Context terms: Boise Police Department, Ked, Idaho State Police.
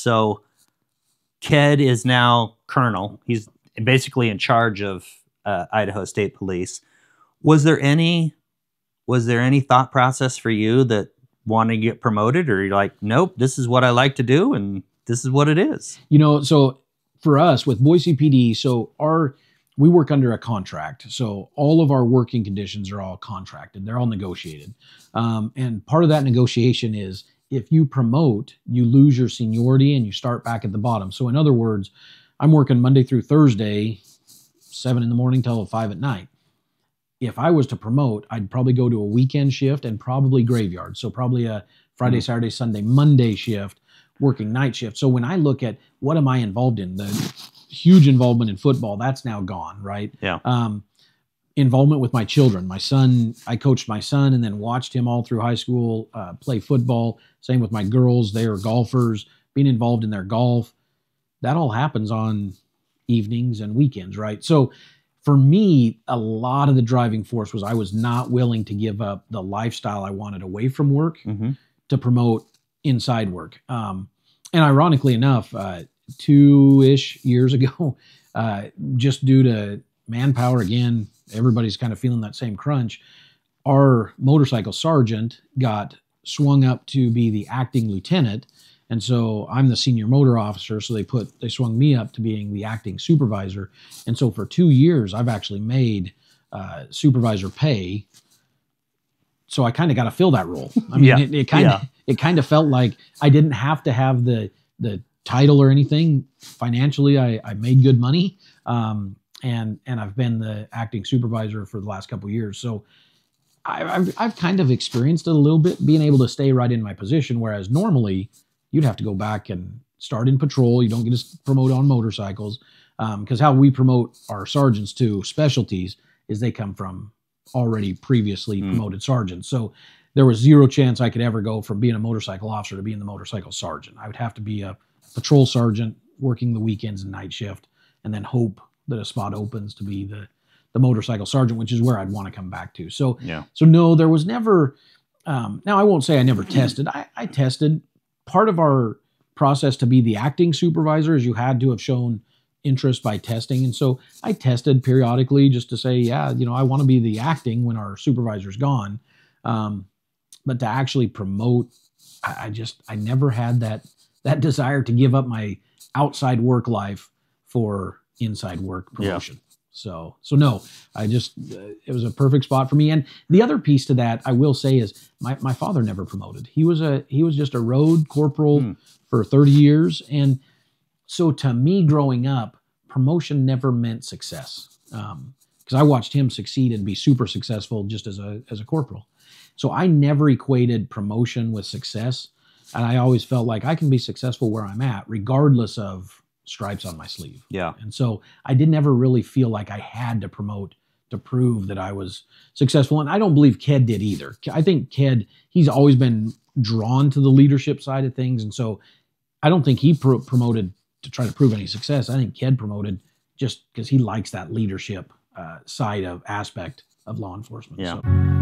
So Ked is now colonel. He's basically in charge of Idaho State Police. Was there any thought process for you that wanting to get promoted, or you're like, nope, this is what I like to do and this is what it is? You know, so for us with Boise PD, so we work under a contract. So all of our working conditions are all contracted. They're all negotiated. And part of that negotiation is if you promote, you lose your seniority and you start back at the bottom. So in other words, I'm working Monday through Thursday, 7 in the morning till 5 at night. If I was to promote, I'd probably go to a weekend shift and probably graveyard. So probably a Friday, Saturday, Sunday, Monday shift, working night shift. So when I look at what am I involved in, the huge involvement in football, that's now gone, right? Yeah. Involvement with my children. My son, I coached my son and then watched him all through high school play football. Same with my girls. They are golfers, being involved in their golf. That all happens on evenings and weekends, right? So for me, a lot of the driving force was I was not willing to give up the lifestyle I wanted away from work to promote inside work. And ironically enough, 2-ish years ago, just due to manpower, again, everybody's kind of feeling that same crunch, our motorcycle sergeant got swung up to be the acting lieutenant. And so I'm the senior motor officer, so they swung me up to being the acting supervisor. And so for 2 years, I've actually made supervisor pay. So I kind of got to fill that role. I mean, it kind of felt like I didn't have to have the title or anything. Financially, I made good money, and I've been the acting supervisor for the last couple of years. So I've kind of experienced it a little bit, being able to stay right in my position, whereas normally you'd have to go back and start in patrol. You don't get to promote on motorcycles, because how we promote our sergeants to specialties is they come from already previously promoted sergeants. So there was zero chance I could ever go from being a motorcycle officer to being the motorcycle sergeant. I would have to be a patrol sergeant working the weekends and night shift, and then hope that a spot opens to be the motorcycle sergeant, which is where I'd want to come back to. So, yeah. So no, there was never, now I won't say I never tested. I tested. Part of our process to be the acting supervisor is you had to have shown interest by testing. And so I tested periodically just to say, yeah, you know, I want to be the acting when our supervisor's gone. But to actually promote, I never had that desire to give up my outside work life for inside work promotion. Yeah. So no, I just, it was a perfect spot for me. And the other piece to that I will say is my father never promoted. He was just a road corporal for 30 years. And so to me growing up, promotion never meant success. Cause I watched him succeed and be super successful just as a corporal. So I never equated promotion with success. And I always felt like I can be successful where I'm at, regardless of stripes on my sleeve. Yeah. And so I didn't ever really feel like I had to promote to prove that I was successful. And I don't believe Ked did either. I think Ked, he's always been drawn to the leadership side of things. And so I don't think he promoted to try to prove any success. I think Ked promoted just because he likes that leadership side of aspect of law enforcement. Yeah. So.